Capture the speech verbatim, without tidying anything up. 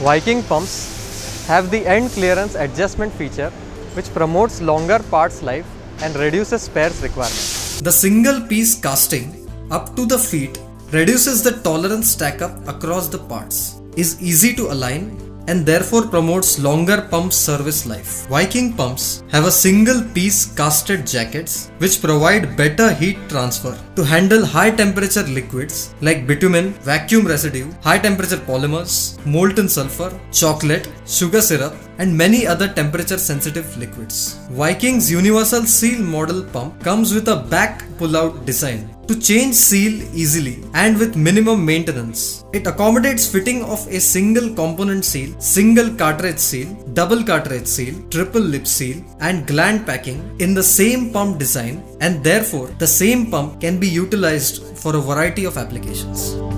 Viking pumps have the end clearance adjustment feature which promotes longer parts life and reduces spares requirement. The single piece casting up to the feet reduces the tolerance stack up across the parts, is easy to align and therefore promotes longer pump service life. Viking pumps have a single piece casted jackets which provide better heat transfer to handle high temperature liquids like bitumen, vacuum residue, high temperature polymers, molten sulfur, chocolate, sugar syrup and many other temperature sensitive liquids. Viking's universal seal model pump comes with a back pull-out design to change seal easily and with minimum maintenance. It accommodates fitting of a single component seal, single cartridge seal, double cartridge seal, triple lip seal and gland packing in the same pump design, and therefore the same pump can be utilized for a variety of applications.